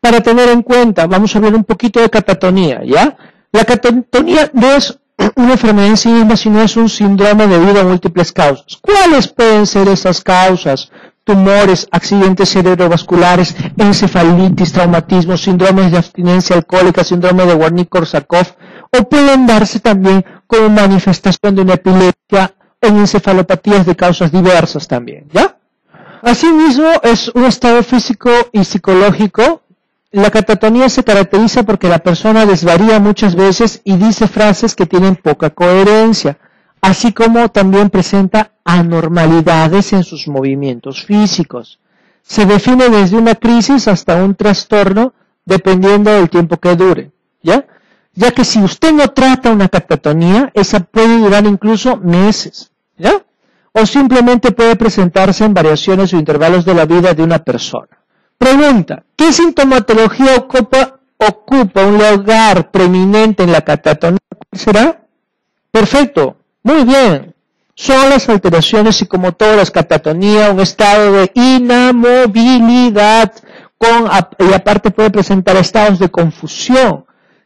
para tener en cuenta. Vamos a ver un poquito de catatonía, ¿ya? La catatonía no es una enfermedad en sí misma, sino es un síndrome debido a múltiples causas. ¿Cuáles pueden ser esas causas? Tumores, accidentes cerebrovasculares, encefalitis, traumatismos, síndromes de abstinencia alcohólica, síndrome de Wernicke-Korsakoff, o pueden darse también como manifestación de una epilepsia en encefalopatías de causas diversas también, ¿ya? Asimismo, es un estado físico y psicológico. La catatonía se caracteriza porque la persona desvaría muchas veces y dice frases que tienen poca coherencia, así como también presenta anormalidades en sus movimientos físicos. Se define desde una crisis hasta un trastorno, dependiendo del tiempo que dure, ¿ya? Ya que si usted no trata una catatonía, esa puede durar incluso meses, ¿ya? O simplemente puede presentarse en variaciones o intervalos de la vida de una persona. Pregunta, ¿qué sintomatología ocupa un lugar preeminente en la catatonía? ¿Cuál será? Perfecto, muy bien. Son las alteraciones psicomotoras, catatonía, un estado de inamovilidad, y aparte puede presentar estados de confusión,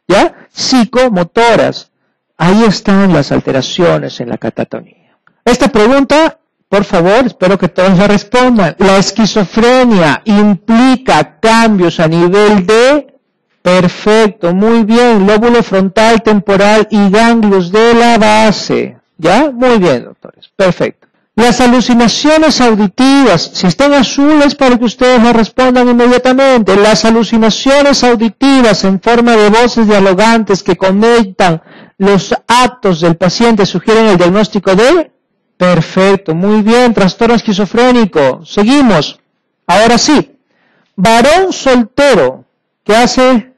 ¿ya? Psicomotoras. Ahí están las alteraciones en la catatonía. Esta pregunta, por favor, espero que todos la respondan. La esquizofrenia implica cambios a nivel de... Perfecto, muy bien, lóbulo frontal, temporal y ganglios de la base. ¿Ya? Muy bien, doctores, perfecto. Las alucinaciones auditivas, si están azules para que ustedes la respondan inmediatamente. Las alucinaciones auditivas en forma de voces dialogantes que conectan los actos del paciente sugieren el diagnóstico de... Perfecto, muy bien, trastorno esquizofrénico. Seguimos. Ahora sí, varón soltero, ¿qué hace?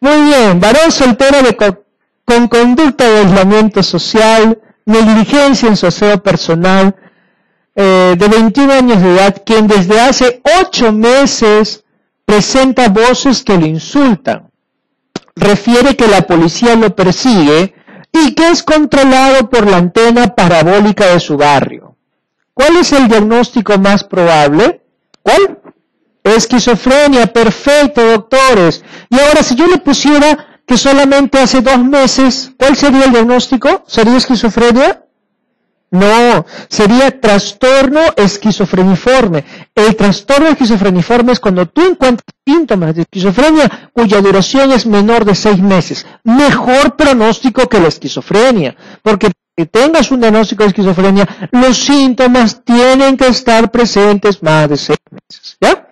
Muy bien, varón soltero con conducta de aislamiento social, negligencia en su aseo personal, de 21 años de edad, quien desde hace 8 meses presenta voces que lo insultan. Refiere que la policía lo persigue y que es controlado por la antena parabólica de su barrio. ¿Cuál es el diagnóstico más probable? ¿Cuál? Esquizofrenia, perfecto, doctores. Y ahora, si yo le pusiera que solamente hace 2 meses, ¿cuál sería el diagnóstico? ¿Sería esquizofrenia? No, sería trastorno esquizofreniforme. El trastorno esquizofreniforme es cuando tú encuentras síntomas de esquizofrenia cuya duración es menor de 6 meses. Mejor pronóstico que la esquizofrenia, porque que tengas un diagnóstico de esquizofrenia, los síntomas tienen que estar presentes más de 6 meses, ¿ya?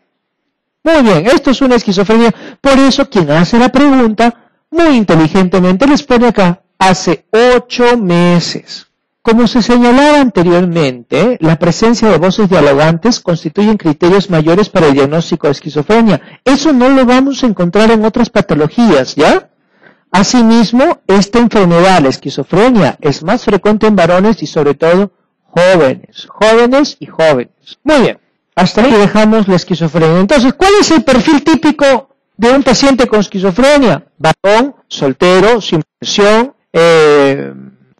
Muy bien, esto es una esquizofrenia. Por eso quien hace la pregunta, muy inteligentemente les pone acá, hace 8 meses. Como se señalaba anteriormente, la presencia de voces dialogantes constituyen criterios mayores para el diagnóstico de esquizofrenia. Eso no lo vamos a encontrar en otras patologías, ¿ya? Asimismo, esta enfermedad, la esquizofrenia, es más frecuente en varones y sobre todo jóvenes. Jóvenes y jóvenes. Muy bien, hasta ahí dejamos la esquizofrenia. Entonces, ¿cuál es el perfil típico de un paciente con esquizofrenia? Varón, soltero, sin pensión,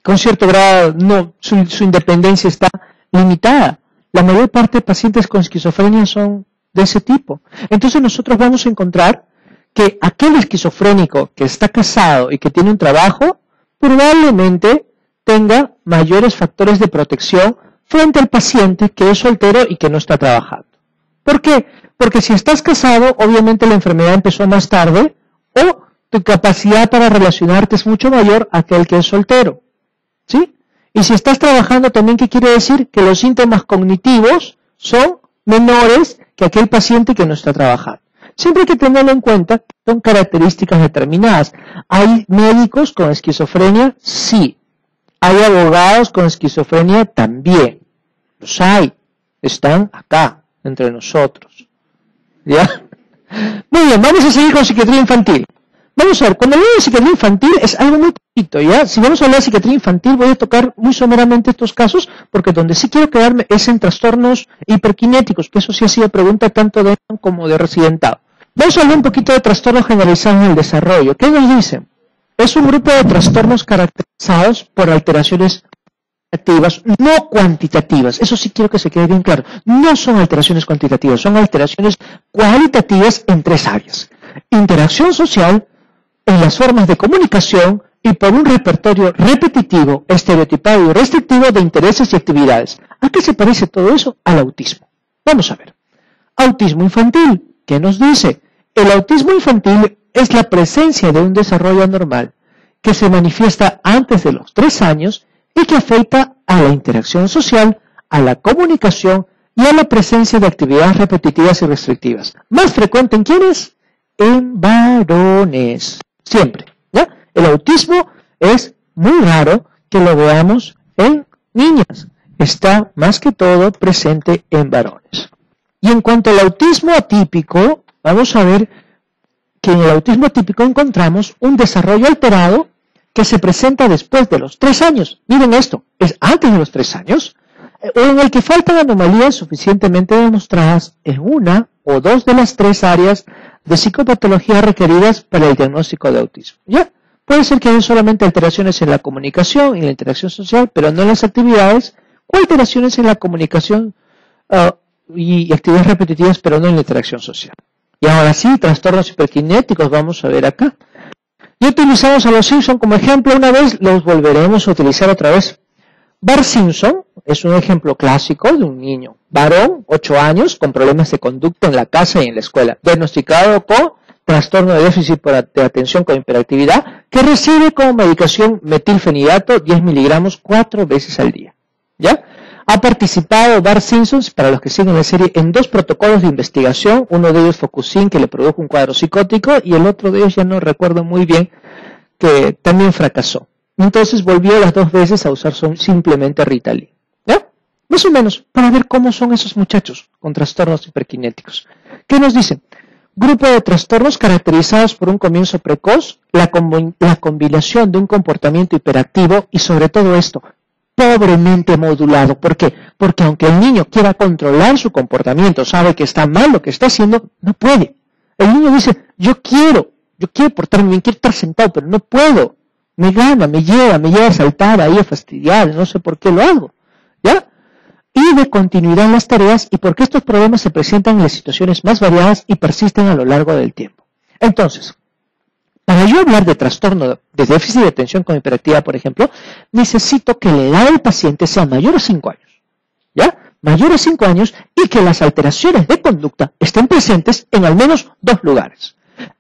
con cierto grado, no, su independencia está limitada. La mayor parte de pacientes con esquizofrenia son de ese tipo. Entonces nosotros vamos a encontrar que aquel esquizofrénico que está casado y que tiene un trabajo, probablemente tenga mayores factores de protección frente al paciente que es soltero y que no está trabajando. ¿Por qué? Porque si estás casado, obviamente la enfermedad empezó más tarde, o tu capacidad para relacionarte es mucho mayor a aquel que es soltero. ¿Sí? Y si estás trabajando también, ¿qué quiere decir? Que los síntomas cognitivos son menores que aquel paciente que no está trabajando. Siempre hay que tenerlo en cuenta, son características determinadas. ¿Hay médicos con esquizofrenia? Sí. ¿Hay abogados con esquizofrenia? También. Los hay. Están acá, entre nosotros. ¿Ya? Muy bien, vamos a seguir con psiquiatría infantil. Vamos a ver, cuando hablamos de psiquiatría infantil es algo muy poquito, ¿ya? Si vamos a hablar de psiquiatría infantil voy a tocar muy someramente estos casos, porque donde sí quiero quedarme es en trastornos hiperkinéticos, que eso sí ha sido pregunta tanto de ENAM como de residentado. Vamos a hablar un poquito de trastornos generalizados en el desarrollo. ¿Qué nos dicen? Es un grupo de trastornos caracterizados por alteraciones cualitativas, no cuantitativas. Eso sí quiero que se quede bien claro. No son alteraciones cuantitativas, son alteraciones cualitativas en tres áreas. Interacción social, en las formas de comunicación y por un repertorio repetitivo, estereotipado y restrictivo de intereses y actividades. ¿A qué se parece todo eso? Al autismo. Vamos a ver. Autismo infantil. ¿Qué nos dice? El autismo infantil es la presencia de un desarrollo anormal que se manifiesta antes de los 3 años y que afecta a la interacción social, a la comunicación y a la presencia de actividades repetitivas y restrictivas. Más frecuente en quiénes, en varones. Siempre, ¿ya? El autismo es muy raro que lo veamos en niñas. Está más que todo presente en varones. Y en cuanto al autismo atípico, vamos a ver que en el autismo atípico encontramos un desarrollo alterado que se presenta después de los 3 años. Miren esto, es antes de los 3 años, en el que faltan anomalías suficientemente demostradas en 1 o 2 de las 3 áreas de psicopatología requeridas para el diagnóstico de autismo. ¿Ya? Puede ser que haya solamente alteraciones en la comunicación y la interacción social, pero no en las actividades, o alteraciones en la comunicación y actividades repetitivas, pero no en la interacción social. Y ahora sí, trastornos hiperkinéticos vamos a ver acá. Ya utilizamos a los Simpson como ejemplo una vez, los volveremos a utilizar otra vez. Bart Simpson es un ejemplo clásico de un niño varón, 8 años, con problemas de conducta en la casa y en la escuela, diagnosticado con trastorno de déficit de atención con hiperactividad, que recibe como medicación metilfenidato 10 miligramos 4 veces al día. ¿Ya? Ha participado Bart Simpson, para los que siguen la serie, en 2 protocolos de investigación, uno de ellos Focusing, que le produjo un cuadro psicótico, y el otro de ellos, ya no recuerdo muy bien, que también fracasó. Entonces volvió las 2 veces a usar simplemente Ritalin. ¿Ya? Más o menos, para ver cómo son esos muchachos con trastornos hiperkinéticos. ¿Qué nos dicen? Grupo de trastornos caracterizados por un comienzo precoz, la combinación de un comportamiento hiperactivo y sobre todo esto, pobremente modulado. ¿Por qué? Porque aunque el niño quiera controlar su comportamiento, sabe que está mal lo que está haciendo, no puede. El niño dice, yo quiero portarme bien, quiero estar sentado, pero no puedo. Me gana, me lleva a saltar ahí, a fastidiar, no sé por qué lo hago. ¿Ya? Y de continuidad en las tareas, y porque estos problemas se presentan en las situaciones más variadas y persisten a lo largo del tiempo. Entonces, para yo hablar de trastorno de déficit de atención con hiperactividad, por ejemplo, necesito que la edad del paciente sea mayor a 5 años. ¿Ya? Mayor a 5 años y que las alteraciones de conducta estén presentes en al menos 2 lugares.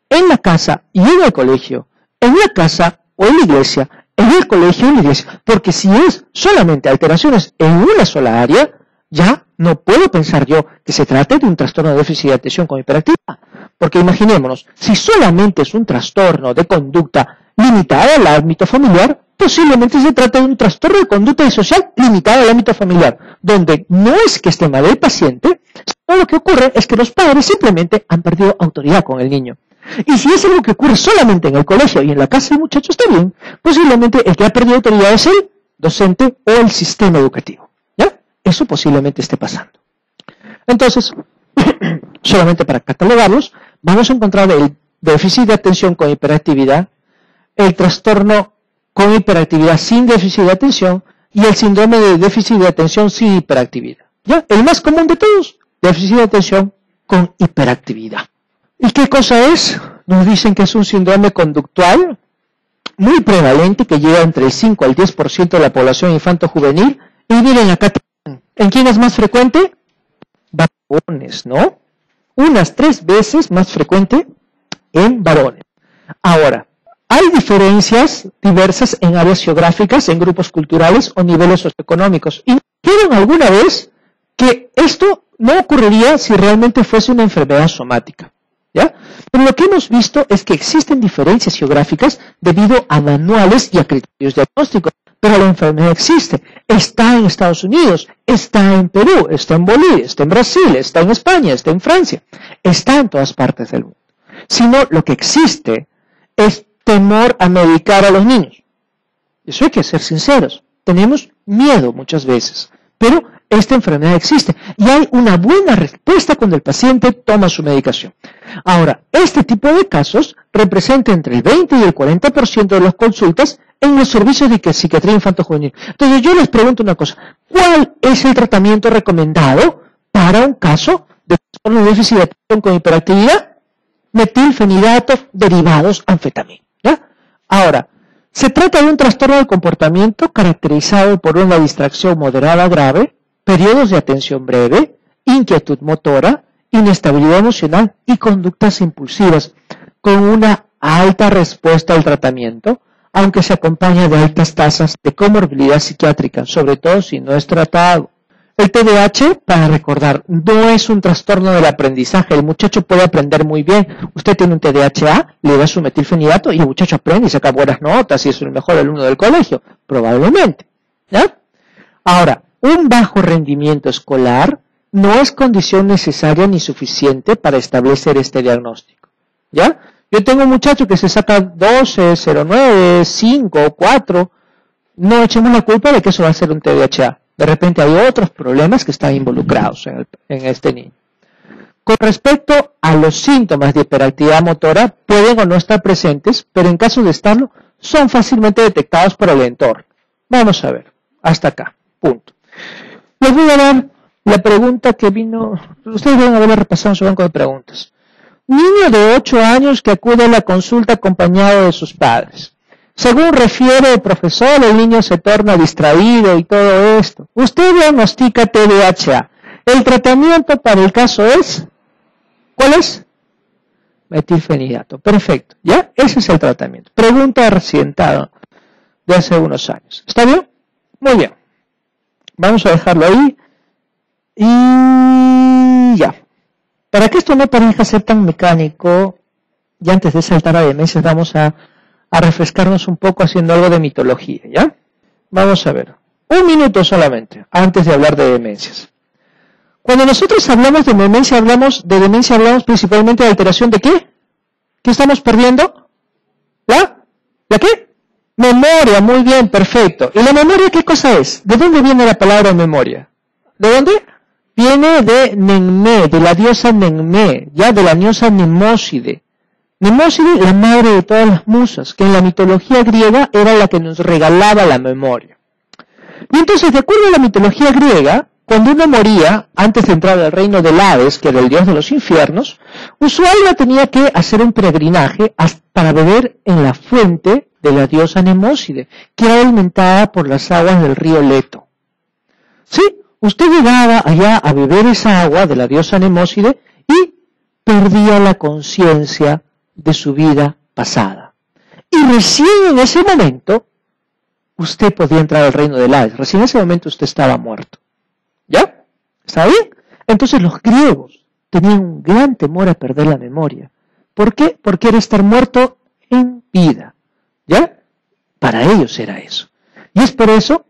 En la casa y en el colegio. En la casa o en la iglesia. En el colegio o en la iglesia. Porque si es solamente alteraciones en una sola área, ya no puedo pensar yo que se trate de un trastorno de déficit de atención con hiperactividad. Porque imaginémonos, si solamente es un trastorno de conducta limitada al ámbito familiar, posiblemente se trate de un trastorno de conducta disocial limitado al ámbito familiar, donde no es que esté mal el paciente, sino lo que ocurre es que los padres simplemente han perdido autoridad con el niño. Y si es algo que ocurre solamente en el colegio y en la casa del muchacho está bien, posiblemente el que ha perdido autoridad es el docente o el sistema educativo. ¿Ya? Eso posiblemente esté pasando. Entonces, solamente para catalogarlos, vamos a encontrar el déficit de atención con hiperactividad, el trastorno con hiperactividad sin déficit de atención y el síndrome de déficit de atención sin hiperactividad. ¿Ya? El más común de todos, déficit de atención con hiperactividad. ¿Y qué cosa es? Nos dicen que es un síndrome conductual muy prevalente que llega entre el 5 al 10% de la población infanto-juvenil. Y miren acá, ¿en quién es más frecuente? Varones, ¿no? Unas 3 veces más frecuente en varones. Ahora, hay diferencias diversas en áreas geográficas, en grupos culturales o niveles socioeconómicos. ¿Y dijeron alguna vez que esto no ocurriría si realmente fuese una enfermedad somática? ¿Ya? Pero lo que hemos visto es que existen diferencias geográficas debido a manuales y a criterios diagnósticos. Pero la enfermedad existe, está en Estados Unidos, está en Perú, está en Bolivia, está en Brasil, está en España, está en Francia, está en todas partes del mundo. Sino lo que existe es temor a medicar a los niños. Eso hay que ser sinceros, tenemos miedo muchas veces, pero esta enfermedad existe y hay una buena respuesta cuando el paciente toma su medicación. Ahora, este tipo de casos representa entre el 20 y el 40% de las consultas en los servicios de psiquiatría infantojuvenil. Entonces yo les pregunto una cosa, ¿cuál es el tratamiento recomendado para un caso de trastorno de déficit de atención con hiperactividad? Metilfenidato, derivados, anfetamina. ¿Ya? Ahora, se trata de un trastorno del comportamiento caracterizado por una distracción moderada grave, periodos de atención breve, inquietud motora, inestabilidad emocional y conductas impulsivas, con una alta respuesta al tratamiento, aunque se acompaña de altas tasas de comorbilidad psiquiátrica, sobre todo si no es tratado. El TDAH, para recordar, no es un trastorno del aprendizaje. El muchacho puede aprender muy bien. Usted tiene un TDAH, le da su metilfenidato y el muchacho aprende y saca buenas notas y es el mejor alumno del colegio, probablemente. ¿Ya? Ahora, un bajo rendimiento escolar no es condición necesaria ni suficiente para establecer este diagnóstico. ¿Ya? Yo tengo un muchacho que se saca 12, 09, 5, 4. No echemos la culpa de que eso va a ser un TDAH. De repente hay otros problemas que están involucrados en este niño. Con respecto a los síntomas de hiperactividad motora, pueden o no estar presentes, pero en caso de estarlo, son fácilmente detectados por el entorno. Vamos a ver, hasta acá, punto. Les voy a dar la pregunta que vino, ustedes deben haberla repasado en su banco de preguntas. Niño de 8 años que acude a la consulta acompañado de sus padres. Según refiere el profesor, el niño se torna distraído y todo esto. Usted diagnostica TDAH. El tratamiento para el caso es, ¿cuál es? Metilfenidato. Perfecto. ¿Ya? Ese es el tratamiento. Pregunta recientada de hace unos años. ¿Está bien? Muy bien. Vamos a dejarlo ahí. Y ya. Para que esto no parezca ser tan mecánico, y antes de saltar a demencias, vamos a refrescarnos un poco haciendo algo de mitología, ¿ya? Vamos a ver. Un minuto solamente, antes de hablar de demencias. Cuando nosotros hablamos de demencia, hablamos principalmente de alteración de ¿qué? ¿Qué estamos perdiendo? ¿La qué? Memoria, muy bien, perfecto. ¿Y la memoria qué cosa es? ¿De dónde viene la palabra memoria? ¿De dónde? Viene de Nenmé, de la diosa Nenmé, ya de la diosa Mnemósine. Mnemósine, la madre de todas las musas, que en la mitología griega era la que nos regalaba la memoria. Y entonces, de acuerdo a la mitología griega, cuando uno moría, antes de entrar al reino del Hades, que era el dios de los infiernos, usualmente tenía que hacer un peregrinaje para beber en la fuente de la diosa Mnemósine, que era alimentada por las aguas del río Leto. ¿Sí? Usted llegaba allá a beber esa agua de la diosa Mnemósine y perdía la conciencia de su vida pasada. Y recién en ese momento, usted podía entrar al reino del Hades. Recién en ese momento usted estaba muerto. ¿Ya? ¿Está bien? Entonces los griegos tenían un gran temor a perder la memoria. ¿Por qué? Porque era estar muerto en vida. ¿Ya? Para ellos era eso. Y es por eso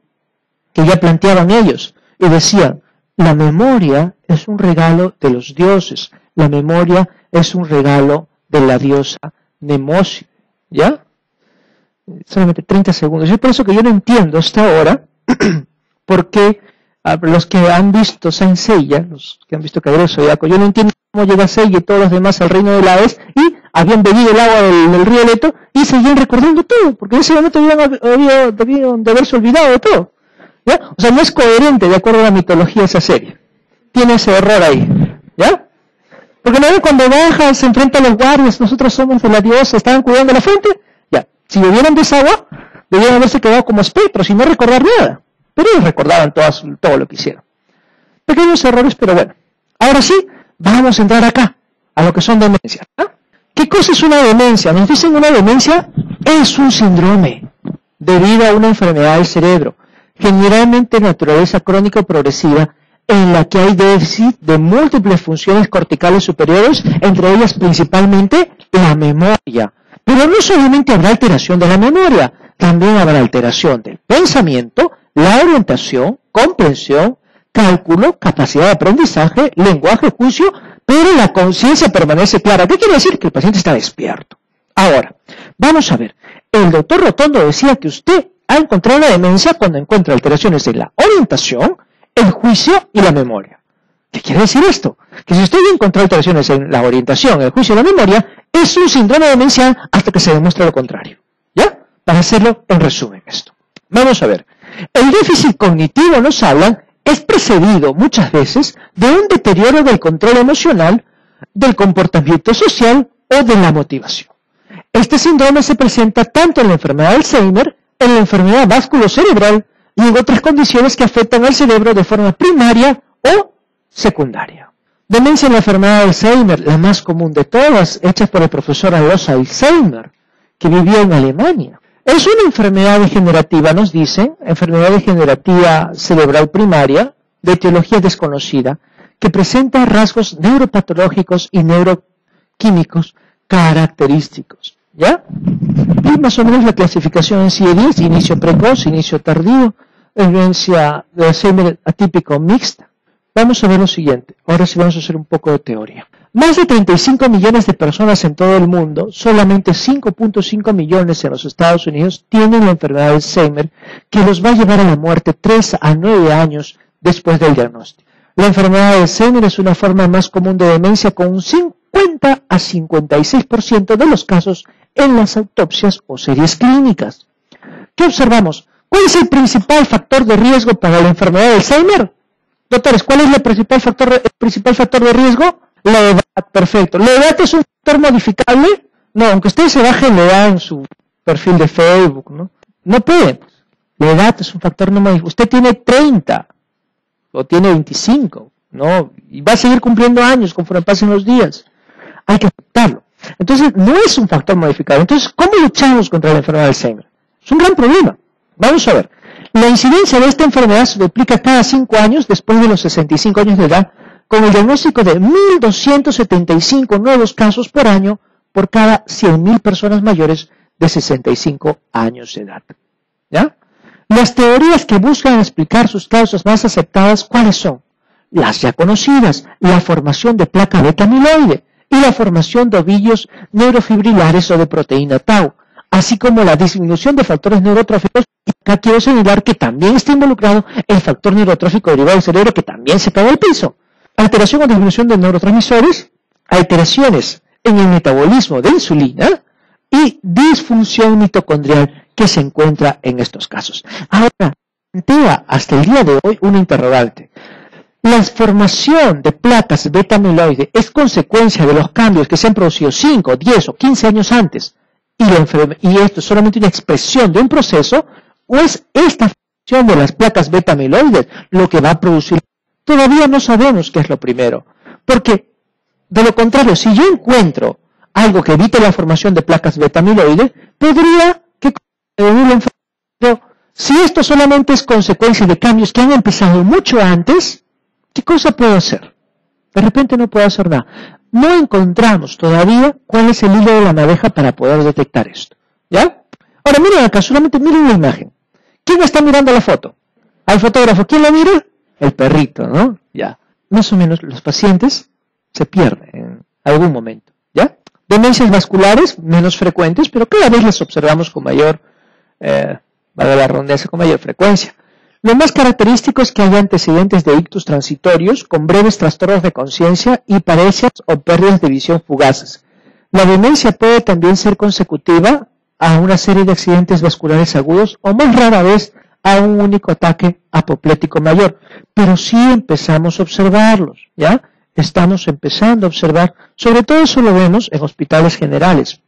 que ya planteaban ellos y decían, la memoria es un regalo de los dioses. La memoria es un regalo de la diosa Mnemósine, ¿ya? Solamente 30 segundos. Es por eso que yo no entiendo hasta ahora por qué los que han visto Saint Seiya, los que han visto Cadrezo, yo no entiendo cómo llega Seiya y todos los demás al reino del Hades y habían bebido el agua del río Leto y seguían recordando todo, porque en ese momento debían de haberse olvidado de todo, ¿ya? O sea, no es coherente de acuerdo a la mitología esa serie. Tiene ese error ahí, ¿ya? Porque luego cuando bajan, se enfrentan a los guardias, nosotros somos de la diosa, estaban cuidando la fuente, ya. Si bebieran de esa agua, debieran haberse quedado como espectros y no recordar nada. Pero ellos recordaban todo lo que hicieron. Pequeños errores, pero bueno. Ahora sí, vamos a entrar acá, a lo que son demencias. ¿Qué cosa es una demencia? Nos dicen una demencia es un síndrome debido a una enfermedad del cerebro, generalmente de naturaleza crónica o progresiva, en la que hay déficit de múltiples funciones corticales superiores, entre ellas principalmente la memoria. Pero no solamente habrá alteración de la memoria, también habrá alteración del pensamiento, la orientación, comprensión, cálculo, capacidad de aprendizaje, lenguaje, juicio, pero la conciencia permanece clara. ¿Qué quiere decir? Que el paciente está despierto. Ahora, vamos a ver, el doctor Rotondo decía que usted ha encontrado la demencia cuando encuentra alteraciones de la orientación, el juicio y la memoria. ¿Qué quiere decir esto? Que si usted encuentra alteraciones en la orientación, el juicio y la memoria, es un síndrome demencial hasta que se demuestre lo contrario. ¿Ya? Para hacerlo en resumen esto. Vamos a ver. El déficit cognitivo, nos hablan, es precedido muchas veces de un deterioro del control emocional, del comportamiento social o de la motivación. Este síndrome se presenta tanto en la enfermedad de Alzheimer, en la enfermedad vasculocerebral y en otras condiciones que afectan al cerebro de forma primaria o secundaria. Demencia en la enfermedad de Alzheimer, la más común de todas, hecha por el profesor Alois Alzheimer, que vivió en Alemania. Es una enfermedad degenerativa, nos dicen, enfermedad degenerativa cerebral primaria, de etiología desconocida, que presenta rasgos neuropatológicos y neuroquímicos característicos. ¿Ya? Y más o menos la clasificación en CIE-10, inicio precoz, inicio tardío, evidencia de Alzheimer atípico mixta. Vamos a ver lo siguiente, ahora sí vamos a hacer un poco de teoría. Más de 35 millones de personas en todo el mundo, solamente 5.5 millones en los Estados Unidos tienen la enfermedad de Alzheimer, que los va a llevar a la muerte 3 a 9 años después del diagnóstico. La enfermedad de Alzheimer es una forma más común de demencia, con un 50 a 56% de los casos en las autopsias o series clínicas. ¿Qué observamos? ¿Cuál es el principal factor de riesgo para la enfermedad de Alzheimer? Doctores, ¿cuál es el principal factor de riesgo? La edad, perfecto. ¿La edad es un factor modificable? No, aunque ustedes se bajen la edad en su perfil de Facebook, ¿no? No pueden. La edad es un factor no modificable. Usted tiene 30 o tiene 25, ¿no? Y va a seguir cumpliendo años conforme pasen los días. Hay que aceptarlo. Entonces, no es un factor modificable. Entonces, ¿cómo luchamos contra la enfermedad de Alzheimer? Es un gran problema. Vamos a ver. La incidencia de esta enfermedad se duplica cada 5 años después de los 65 años de edad, con el diagnóstico de 1.275 nuevos casos por año por cada 100.000 personas mayores de 65 años de edad. ¿Ya? Las teorías que buscan explicar sus causas más aceptadas, ¿cuáles son? Las ya conocidas, la formación de placa beta-amiloide y la formación de ovillos neurofibrilares o de proteína tau, así como la disminución de factores neurotróficos. Y acá quiero señalar que también está involucrado el factor neurotrófico derivado del cerebro, que también se cae al piso. Alteración o disminución de neurotransmisores, alteraciones en el metabolismo de insulina y disfunción mitocondrial que se encuentra en estos casos. Ahora, plantea hasta el día de hoy un interrogante. La formación de placas beta-amiloide es consecuencia de los cambios que se han producido 5, 10 o 15 años antes, y esto es solamente una expresión de un proceso, o es esta formación de las placas beta-amiloides lo que va a producir. Todavía no sabemos qué es lo primero, porque de lo contrario, si yo encuentro algo que evite la formación de placas beta-amiloides, podría que si esto solamente es consecuencia de cambios que han empezado mucho antes, ¿qué cosa puedo hacer? De repente no puedo hacer nada. No encontramos todavía cuál es el hilo de la madeja para poder detectar esto. ¿Ya? Ahora miren acá, solamente miren la imagen. ¿Quién está mirando la foto? Al fotógrafo, ¿quién la mira? El perrito, ¿no? Ya. Más o menos los pacientes se pierden en algún momento. ¿Ya? Demencias vasculares, menos frecuentes, pero cada vez las observamos con mayor, valga la redundancia, con mayor frecuencia. Lo más característico es que hay antecedentes de ictus transitorios con breves trastornos de conciencia y paresias o pérdidas de visión fugaces. La demencia puede también ser consecutiva a una serie de accidentes vasculares agudos o más rara vez a un único ataque apoplético mayor. Pero sí empezamos a observarlos, ¿ya? Estamos empezando a observar, sobre todo eso lo vemos en hospitales generales,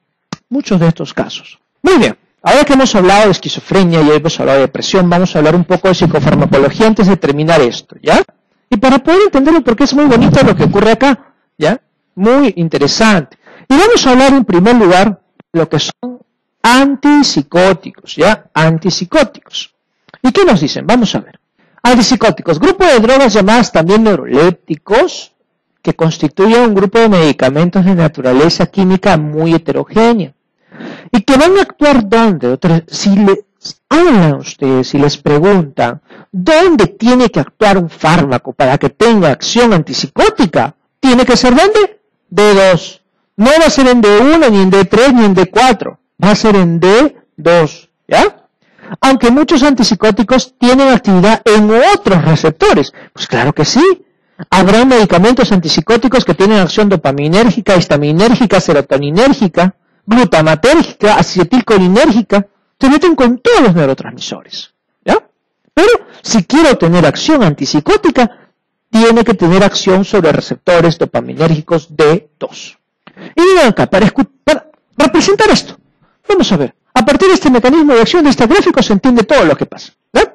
muchos de estos casos. Muy bien. Ahora que hemos hablado de esquizofrenia y hemos hablado de depresión, vamos a hablar un poco de psicofarmacología antes de terminar esto, ¿ya? Y para poder entenderlo, porque es muy bonito lo que ocurre acá, ¿ya? Muy interesante. Y vamos a hablar en primer lugar de lo que son antipsicóticos, ¿ya? Antipsicóticos. ¿Y qué nos dicen? Vamos a ver. Antipsicóticos, grupo de drogas llamadas también neurolépticos, que constituyen un grupo de medicamentos de naturaleza química muy heterogénea. ¿Y que van a actuar dónde? Si les hablan a ustedes, si les preguntan, ¿dónde tiene que actuar un fármaco para que tenga acción antipsicótica? ¿Tiene que ser dónde? D2. No va a ser en D1, ni en D3, ni en D4. Va a ser en D2, ¿ya? Aunque muchos antipsicóticos tienen actividad en otros receptores. Pues claro que sí. Habrá medicamentos antipsicóticos que tienen acción dopaminérgica, histaminérgica, serotoninérgica, glutamatérgica, acetilcolinérgica. Se meten con todos los neurotransmisores, ¿ya? Pero si quiero tener acción antipsicótica, tiene que tener acción sobre receptores dopaminérgicos D2. Y miren acá, para representar esto, vamos a ver. A partir de este mecanismo de acción de este gráfico se entiende todo lo que pasa, ¿ya?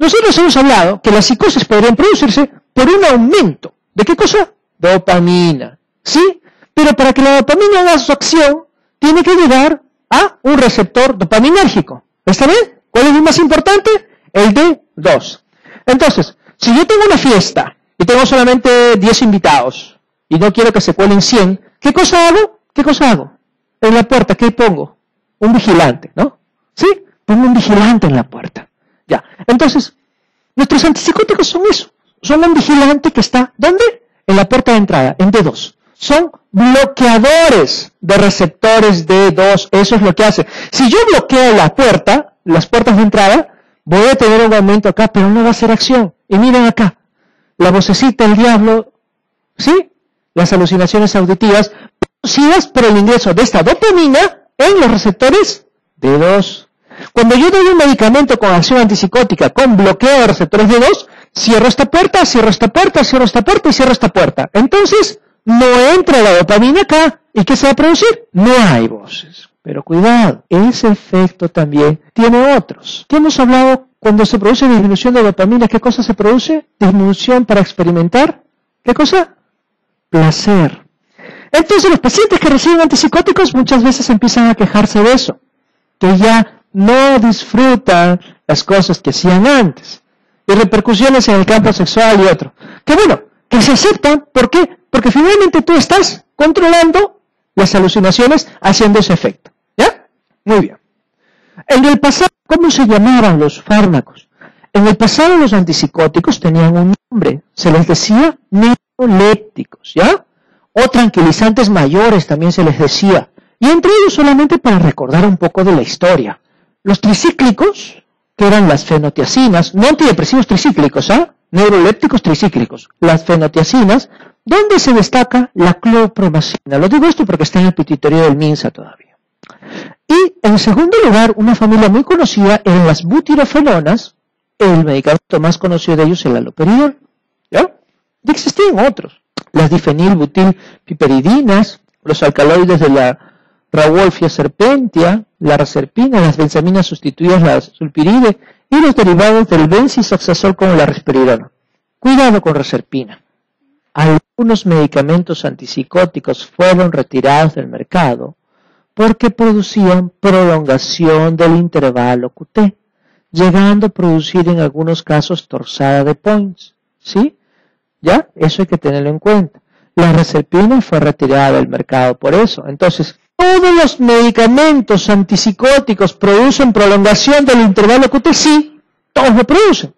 Nosotros hemos hablado que las psicosis podrían producirse por un aumento. ¿De qué cosa? Dopamina, ¿sí? Pero para que la dopamina haga su acción, tiene que llegar a un receptor dopaminérgico. ¿Está bien? ¿Cuál es el más importante? El D2. Entonces, si yo tengo una fiesta y tengo solamente 10 invitados y no quiero que se cuelen 100, ¿qué cosa hago? ¿Qué cosa hago? En la puerta, ¿qué pongo? Un vigilante, ¿no? ¿Sí? Pongo un vigilante en la puerta. Ya. Entonces, nuestros antipsicóticos son eso. Son un vigilante que está, ¿dónde? En la puerta de entrada, en D2. Son bloqueadores de receptores D2. Eso es lo que hace. Si yo bloqueo la puerta, las puertas de entrada, voy a tener un aumento acá, pero no va a ser acción. Y miren acá, la vocecita del diablo, ¿sí? Las alucinaciones auditivas producidas por el ingreso de esta dopamina en los receptores D2. Cuando yo doy un medicamento con acción antipsicótica, con bloqueo de receptores D2, cierro esta puerta, cierro esta puerta, cierro esta puerta y cierro esta puerta. Entonces, no entra la dopamina acá. ¿Y qué se va a producir? No hay voces. Pero cuidado, ese efecto también tiene otros. ¿Qué hemos hablado cuando se produce disminución de dopamina? ¿Qué cosa se produce? Disminución para experimentar. ¿Qué cosa? Placer. Entonces los pacientes que reciben antipsicóticos muchas veces empiezan a quejarse de eso, que ya no disfrutan las cosas que hacían antes, y repercusiones en el campo sexual y otro. Que bueno, que se aceptan. ¿Por qué? Porque finalmente tú estás controlando las alucinaciones haciendo ese efecto, ¿ya? Muy bien. En el pasado, ¿cómo se llamaban los fármacos? En el pasado los antipsicóticos tenían un nombre, se les decía neurolépticos, ¿ya? O tranquilizantes mayores también se les decía. Y entre ellos, solamente para recordar un poco de la historia, los tricíclicos, que eran las fenotiacinas, no antidepresivos tricíclicos, ¿ah? Neurolépticos tricíclicos, las fenotiacinas, donde se destaca la clopromacina. Lo digo esto porque está en el petitorio del MINSA todavía. Y en segundo lugar, una familia muy conocida eran las butirofenonas, el medicamento más conocido de ellos, el haloperidol, ¿ya? Y existían otros, las difenilbutilpiperidinas, los alcaloides de la Rawolfia serpentia, la reserpina, las benzaminas sustituidas, la sulpiride, y los derivados del benzisoxazol como la risperidona. Cuidado con reserpina. Algunos medicamentos antipsicóticos fueron retirados del mercado porque producían prolongación del intervalo QT, llegando a producir en algunos casos torsada de Points, ¿sí? ¿Ya? Eso hay que tenerlo en cuenta. La reserpina fue retirada del mercado por eso. Entonces, todos los medicamentos antipsicóticos producen prolongación del intervalo QT, sí, todos lo producen,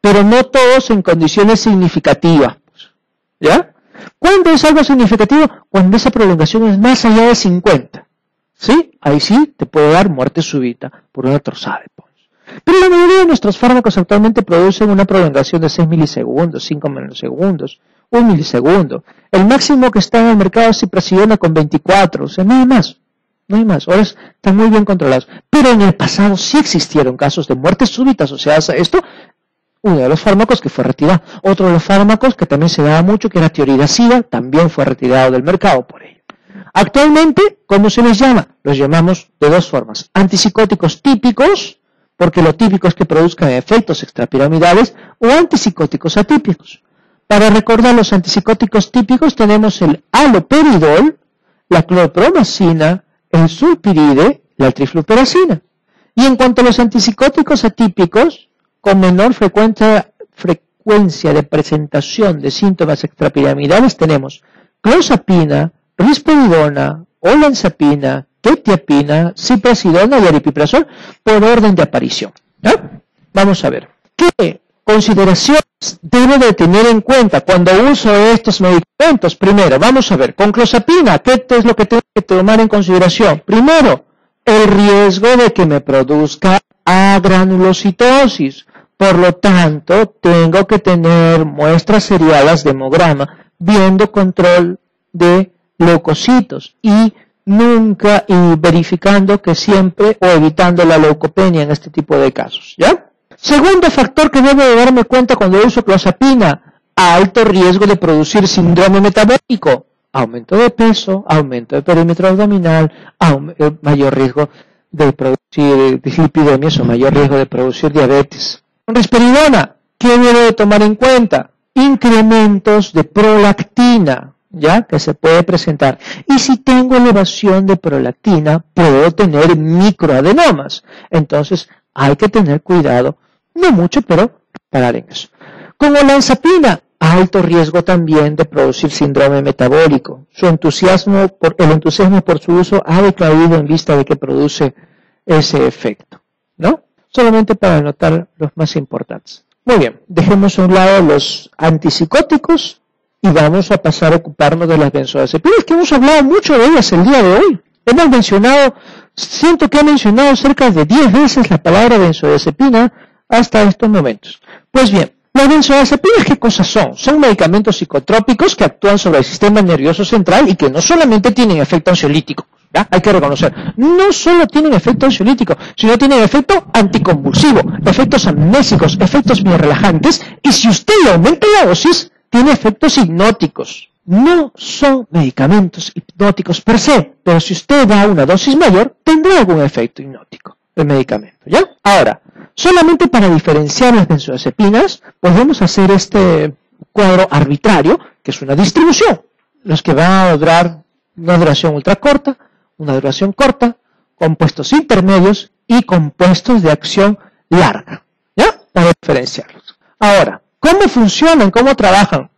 pero no todos en condiciones significativas, ¿ya? ¿Cuándo es algo significativo? Cuando esa prolongación es más allá de 50, ¿sí? Ahí sí te puede dar muerte súbita por una torsada de Points. Pero la mayoría de nuestros fármacos actualmente producen una prolongación de 6 milisegundos, 5 nanosegundos, 1 milisegundo. El máximo que está en el mercado es ciprasidona con 24, o sea, no hay más. No hay más, ahora están muy bien controlados. Pero en el pasado sí existieron casos de muerte súbita asociadas a esto. Uno de los fármacos que fue retirado. Otro de los fármacos que también se daba mucho, que era tiroidacida, también fue retirado del mercado por ello. Actualmente, ¿cómo se les llama? Los llamamos de dos formas. Antipsicóticos típicos, porque lo típico es que produzcan efectos extrapiramidales, o antipsicóticos atípicos. Para recordar los antipsicóticos típicos tenemos el haloperidol, la clopromacina, el sulpiride, la trifluperacina. Y en cuanto a los antipsicóticos atípicos, con menor frecuencia de presentación de síntomas extrapiramidales tenemos clozapina, risperidona, olanzapina, quetiapina, ciprasidona y aripiprazol por orden de aparición, ¿no? Vamos a ver. ¿Qué consideraciones debe de tener en cuenta cuando uso estos medicamentos? Primero, vamos a ver, con clozapina, ¿qué es lo que tengo que tomar en consideración? Primero, el riesgo de que me produzca agranulocitosis. Por lo tanto, tengo que tener muestras seriadas de hemograma viendo control de leucocitos y nunca y verificando que siempre o evitando la leucopenia en este tipo de casos, ¿ya? Segundo factor que debo de darme cuenta cuando uso clozapina, alto riesgo de producir síndrome metabólico, aumento de peso, aumento de perímetro abdominal, mayor riesgo de producir dislipidemias o mayor riesgo de producir diabetes. Risperidona, ¿qué debo de tomar en cuenta? Incrementos de prolactina, ¿ya? Que se puede presentar. Y si tengo elevación de prolactina, puedo tener microadenomas. Entonces, hay que tener cuidado, no mucho, pero parar en eso. Con olanzapina, alto riesgo también de producir síndrome metabólico. El entusiasmo por su uso ha decaído en vista de que produce ese efecto, ¿no? Solamente para anotar los más importantes. Muy bien, dejemos a un lado los antipsicóticos y vamos a pasar a ocuparnos de las benzodiazepinas, que hemos hablado mucho de ellas el día de hoy. Hemos mencionado, siento que he mencionado cerca de 10 veces la palabra benzodiazepina hasta estos momentos. Pues bien, las benzodiazepinas, ¿qué cosas son? Son medicamentos psicotrópicos que actúan sobre el sistema nervioso central y que no solamente tienen efecto ansiolítico, ¿ya? Hay que reconocer, no solo tienen efecto ansiolítico, sino tienen efecto anticonvulsivo, efectos amnésicos, efectos biorelajantes, y si usted le aumenta la dosis, tiene efectos hipnóticos. No son medicamentos hipnóticos per se, pero si usted da una dosis mayor, tendrá algún efecto hipnótico el medicamento, ¿ya? Ahora, solamente para diferenciar las benzodiazepinas, podemos hacer este cuadro arbitrario, que es una distribución. Los que van a durar una duración ultracorta, una duración corta, compuestos intermedios y compuestos de acción larga, ¿ya? Para diferenciarlos. Ahora, ¿cómo funcionan? ¿Cómo trabajan?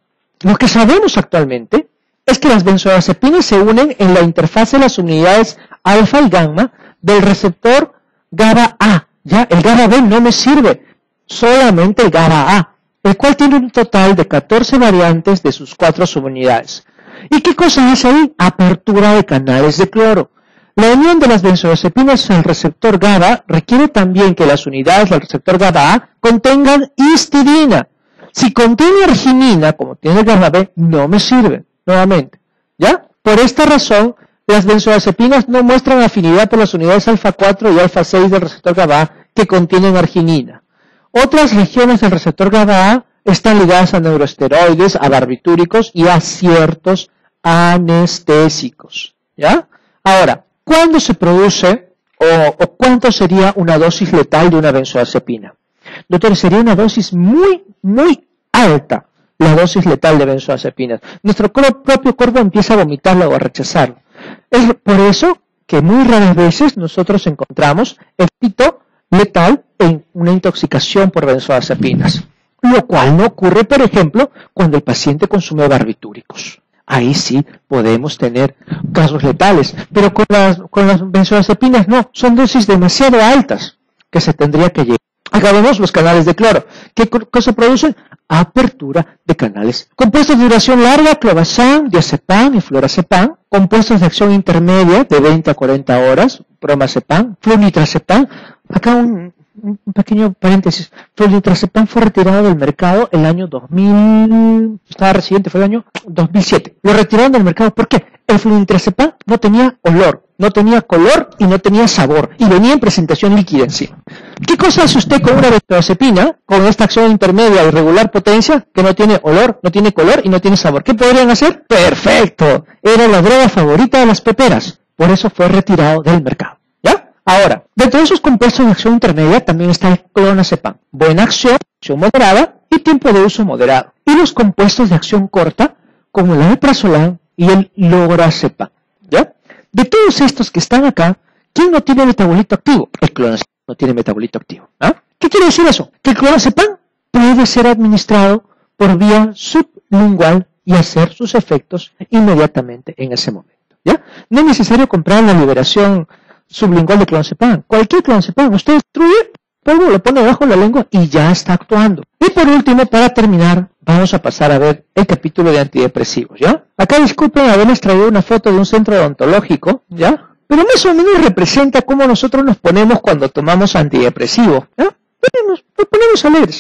Lo que sabemos actualmente es que las benzodiazepinas se unen en la interfaz de las unidades alfa y gamma del receptor GABA-A. Ya, el GABA-B no me sirve, solamente el GABA-A, el cual tiene un total de 14 variantes de sus 4 subunidades. ¿Y qué cosa es ahí? Apertura de canales de cloro. La unión de las benzodiazepinas al receptor GABA requiere también que las unidades del receptor GABA-A contengan histidina. Si contiene arginina, como tiene el GABA-B, no me sirve, nuevamente, ¿ya? Por esta razón, las benzodiazepinas no muestran afinidad por las unidades alfa 4 y alfa 6 del receptor GABA-A que contienen arginina. Otras regiones del receptor GABA-A están ligadas a neuroesteroides, a barbitúricos y a ciertos anestésicos, ¿ya? Ahora, ¿cuándo se produce o cuánto sería una dosis letal de una benzodiazepina? Doctor, sería una dosis muy, muy alta la dosis letal de benzodiazepinas. Nuestro propio cuerpo empieza a vomitarla o a rechazarla. Es por eso que muy raras veces nosotros encontramos efecto letal en una intoxicación por benzodiazepinas, lo cual no ocurre, por ejemplo, cuando el paciente consume barbitúricos. Ahí sí podemos tener casos letales, pero con las benzodiazepinas no, son dosis demasiado altas que se tendría que llevar. Acá vemos los canales de cloro. ¿Qué cosa producen? Apertura de canales. Compuestos de duración larga, clobazam, diazepam y flurazepam. Compuestos de acción intermedia de 20 a 40 horas, bromazepam, flunitrazepam. Acá un pequeño paréntesis. Flunitrazepam fue retirado del mercado el año 2000, estaba reciente, fue el año 2007. Lo retiraron del mercado, ¿por qué? El flunitrazepam no tenía olor, no tenía color y no tenía sabor. Y venía en presentación líquida encima. ¿Qué cosa hace usted con una benzodiazepina, con esta acción intermedia de regular potencia, que no tiene olor, no tiene color y no tiene sabor? ¿Qué podrían hacer? ¡Perfecto! Era la droga favorita de las peperas. Por eso fue retirado del mercado, ¿ya? Ahora, dentro de esos compuestos de acción intermedia también está el clonazepam. Buena acción, acción moderada y tiempo de uso moderado. Y los compuestos de acción corta, como el alprazolam y el lorazepam, ¿ya? De todos estos que están acá, ¿quién no tiene metabolito activo? El clonazepam no tiene metabolito activo, ¿ah? ¿Qué quiere decir eso? Que el clonazepam puede ser administrado por vía sublingual y hacer sus efectos inmediatamente en ese momento, ¿ya? No es necesario comprar la liberación sublingual de clonazepam. Cualquier clonazepam, usted distribuye, luego lo pone debajo de la lengua y ya está actuando. Y por último, para terminar, vamos a pasar a ver el capítulo de antidepresivos, ¿ya? Acá disculpen haberles traído una foto de un centro odontológico, ¿ya? Pero más o menos representa cómo nosotros nos ponemos cuando tomamos antidepresivos, ¿ya? Ponemos a leer.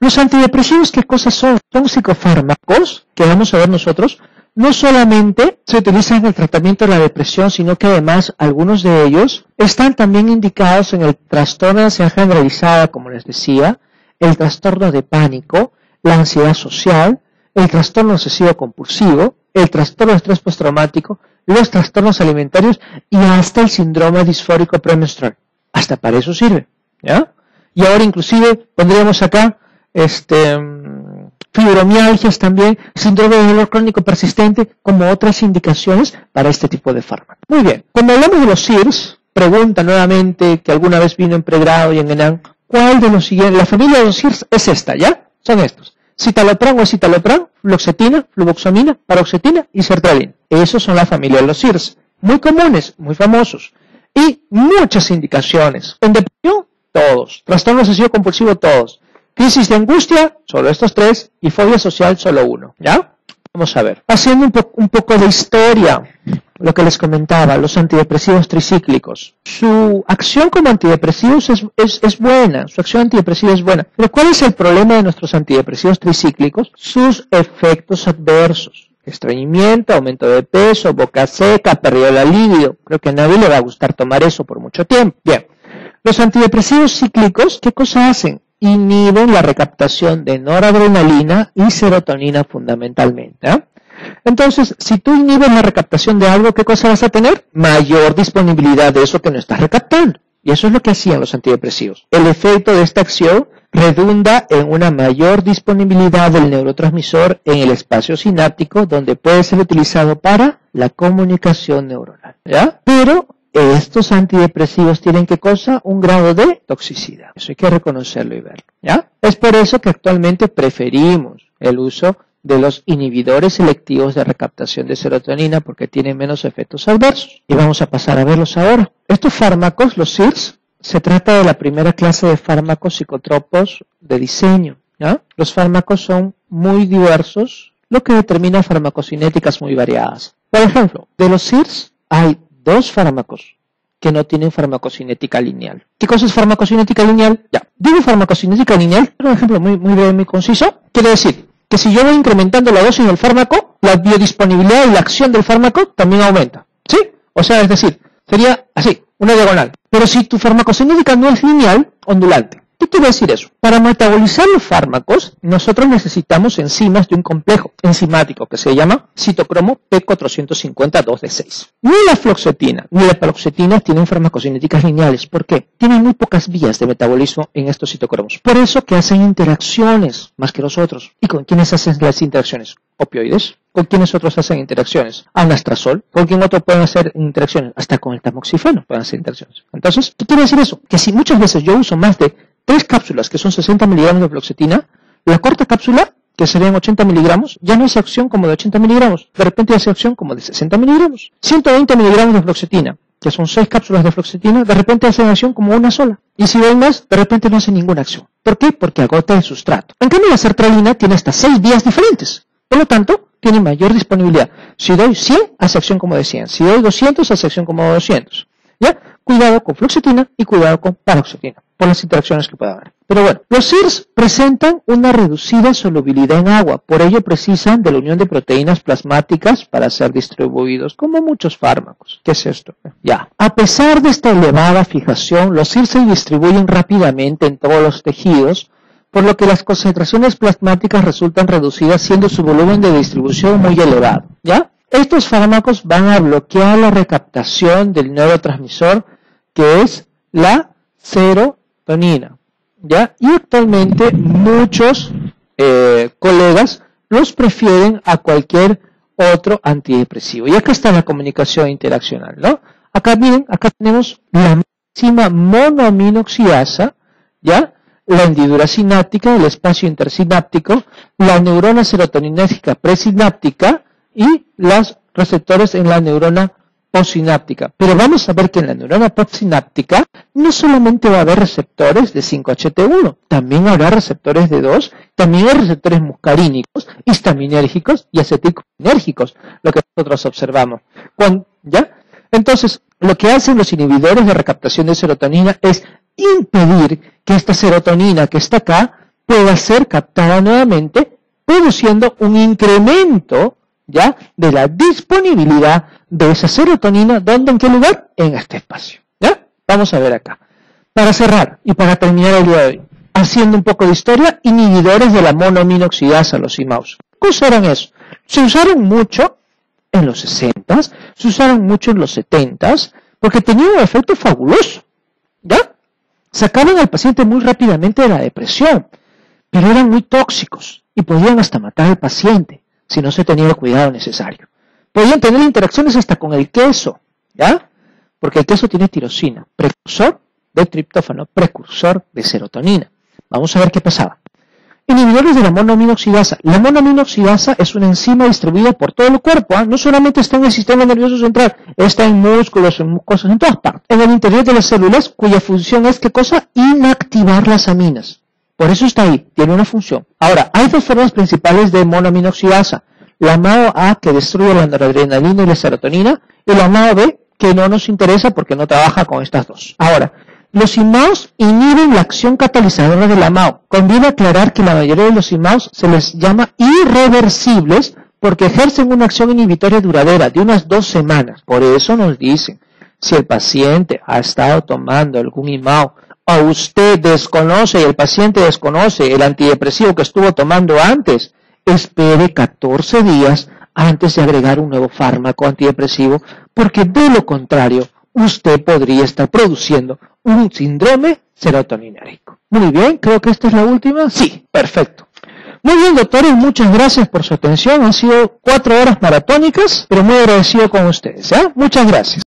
Los antidepresivos, ¿qué cosas son? Son psicofármacos, que vamos a ver nosotros. No solamente se utilizan en el tratamiento de la depresión, sino que además algunos de ellos están también indicados en el trastorno de ansiedad generalizada, como les decía, el trastorno de pánico, la ansiedad social, el trastorno obsesivo compulsivo, el trastorno de estrés postraumático, los trastornos alimentarios y hasta el síndrome disfórico premenstrual. Hasta para eso sirve, ¿ya? Y ahora inclusive pondríamos acá fibromialgias también, síndrome de dolor crónico persistente, como otras indicaciones para este tipo de fármaco. Muy bien, cuando hablamos de los SIRS, pregunta nuevamente que alguna vez vino en pregrado y en ENAM, ¿cuál de los siguientes? La familia de los SIRS es esta, ¿ya? Son estos. Citalopram o citalopram, fluoxetina, fluvoxamina, paroxetina y sertralina. Esos son la familia de los SIRS. Muy comunes, muy famosos. Y muchas indicaciones. En depresión, todos. Trastorno obsesivo compulsivo, todos. Crisis de angustia, solo estos tres. Y fobia social, solo uno. ¿Ya? Vamos a ver. Haciendo un poco de historia, lo que les comentaba, los antidepresivos tricíclicos. Su acción como antidepresivos es buena, su acción antidepresiva es buena. Pero ¿cuál es el problema de nuestros antidepresivos tricíclicos? Sus efectos adversos. Estreñimiento, aumento de peso, boca seca, pérdida de la libido. Creo que a nadie le va a gustar tomar eso por mucho tiempo. Bien. Los antidepresivos cíclicos, ¿qué cosa hacen? Inhiben la recaptación de noradrenalina y serotonina fundamentalmente, ¿eh? Entonces, si tú inhibes la recaptación de algo, ¿qué cosa vas a tener? Mayor disponibilidad de eso que no estás recaptando. Y eso es lo que hacían los antidepresivos. El efecto de esta acción redunda en una mayor disponibilidad del neurotransmisor en el espacio sináptico, donde puede ser utilizado para la comunicación neuronal, ¿ya? Pero estos antidepresivos tienen, ¿qué cosa? Un grado de toxicidad. Eso hay que reconocerlo y verlo, ¿ya? Es por eso que actualmente preferimos el uso de los inhibidores selectivos de recaptación de serotonina porque tienen menos efectos adversos. Y vamos a pasar a verlos ahora. Estos fármacos, los SIRS, se trata de la primera clase de fármacos psicotropos de diseño, ¿ya? Los fármacos son muy diversos, lo que determina farmacocinéticas muy variadas. Por ejemplo, de los SIRS hay dos fármacos que no tienen farmacocinética lineal. ¿Qué cosa es farmacocinética lineal? Ya, digo farmacocinética lineal, un ejemplo muy breve, muy conciso, quiere decir que si yo voy incrementando la dosis del fármaco, la biodisponibilidad y la acción del fármaco también aumenta, ¿sí? O sea, es decir, sería así, una diagonal. Pero si tu farmacocinética no es lineal, ondulante. ¿Qué quiere decir eso? Para metabolizar los fármacos, nosotros necesitamos enzimas de un complejo enzimático que se llama citocromo P450-2D6. Ni la fluoxetina ni la paroxetina tienen farmacocinéticas lineales. ¿Por qué? Tienen muy pocas vías de metabolismo en estos citocromos. Por eso que hacen interacciones más que nosotros. ¿Y con quiénes hacen las interacciones? Opioides. ¿Con quiénes otros hacen interacciones? Anastrozol. ¿Con quién otro pueden hacer interacciones? Hasta con el tamoxifeno pueden hacer interacciones. Entonces, ¿qué quiere decir eso? Que si muchas veces yo uso más de 3 cápsulas, que son 60 miligramos de fluoxetina, la corta cápsula, que serían 80 miligramos, ya no hace acción como de 80 miligramos. De repente hace acción como de 60 miligramos. 120 miligramos de fluoxetina, que son 6 cápsulas de fluoxetina, de repente hacen acción como una sola. Y si ven más, de repente no hace ninguna acción. ¿Por qué? Porque agota el sustrato. En cambio, la sertralina tiene hasta 6 vías diferentes. Por lo tanto, tiene mayor disponibilidad. Si doy 100, hace acción como de 100. Si doy 200, hace acción como de 200. ¿Ya? Cuidado con fluoxetina y cuidado con paroxetina, por las interacciones que pueda haber. Pero bueno, los SIRS presentan una reducida solubilidad en agua, por ello precisan de la unión de proteínas plasmáticas para ser distribuidos, como muchos fármacos. ¿Qué es esto? Ya. A pesar de esta elevada fijación, los SIRS se distribuyen rápidamente en todos los tejidos, por lo que las concentraciones plasmáticas resultan reducidas, siendo su volumen de distribución muy elevado, ¿ya? Estos fármacos van a bloquear la recaptación del neurotransmisor, que es la serotonina, ¿ya? Y actualmente muchos colegas los prefieren a cualquier otro antidepresivo. Y acá está la comunicación interaccional, ¿no? Acá miren, acá tenemos la máxima monoaminoxidasa, ¿ya? La hendidura sináptica, el espacio intersináptico, la neurona serotoninérgica presináptica y los receptores en la neurona postsináptica. Pero vamos a ver que en la neurona postsináptica no solamente va a haber receptores de 5-HT1, también habrá receptores de 2, también hay receptores muscarínicos, histaminérgicos y acetilcolinérgicos, lo que nosotros observamos. ¿Ya? Entonces, lo que hacen los inhibidores de recaptación de serotonina es impedir que esta serotonina que está acá pueda ser captada nuevamente, produciendo un incremento ya de la disponibilidad de esa serotonina. ¿Dónde? ¿En qué lugar? En este espacio. ¿Ya? Vamos a ver acá. Para cerrar y para terminar el día de hoy, haciendo un poco de historia, inhibidores de la monoaminoxidasa, los IMAOs. ¿Qué usaron eso? Se usaron mucho en los 60s, se usaron mucho en los 70s, porque tenían un efecto fabuloso, ¿ya? Sacaban al paciente muy rápidamente de la depresión, pero eran muy tóxicos y podían hasta matar al paciente si no se tenía el cuidado necesario. Podían tener interacciones hasta con el queso, ¿ya? Porque el queso tiene tirosina, precursor de triptófano, precursor de serotonina. Vamos a ver qué pasaba. Inhibidores de la monoaminoxidasa. La monoaminoxidasa es una enzima distribuida por todo el cuerpo, ¿eh? No solamente está en el sistema nervioso central, está en músculos, en mucosas, en todas partes. En el interior de las células, cuya función es, ¿qué cosa? Inactivar las aminas. Por eso está ahí, tiene una función. Ahora, hay dos formas principales de monoaminoxidasa. La MAO-A, que destruye la noradrenalina y la serotonina, y la MAO-B, que no nos interesa porque no trabaja con estas dos. Ahora, los IMAOs inhiben la acción catalizadora de la MAO. Conviene aclarar que la mayoría de los IMAOs se les llama irreversibles porque ejercen una acción inhibitoria duradera de unas 2 semanas. Por eso nos dicen, si el paciente ha estado tomando algún IMAO o usted desconoce, el paciente desconoce el antidepresivo que estuvo tomando antes, espere 14 días antes de agregar un nuevo fármaco antidepresivo, porque de lo contrario, usted podría estar produciendo un síndrome serotoninérgico. Muy bien, creo que esta es la última. Sí, perfecto. Muy bien, doctores, muchas gracias por su atención. Han sido 4 horas maratónicas, pero muy agradecido con ustedes, ¿eh? Muchas gracias.